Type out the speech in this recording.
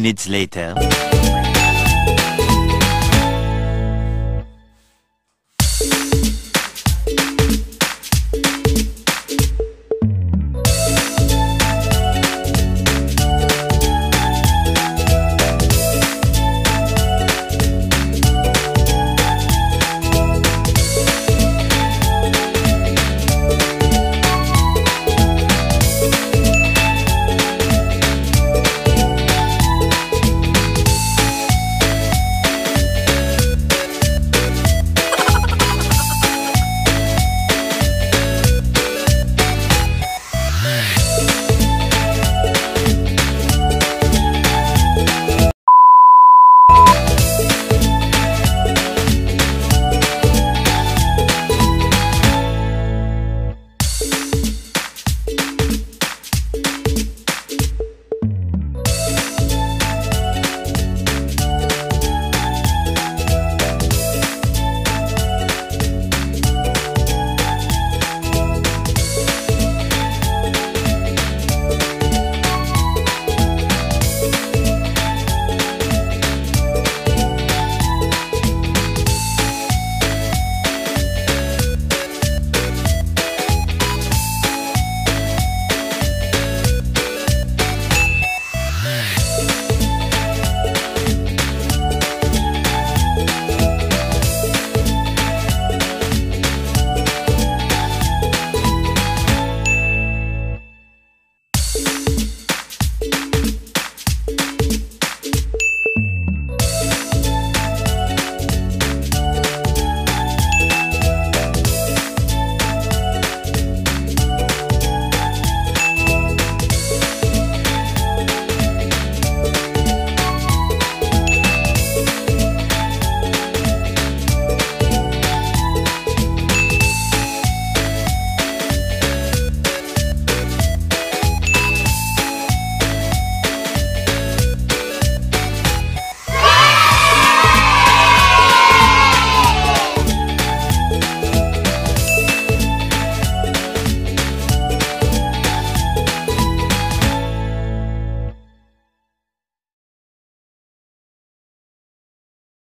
minutes later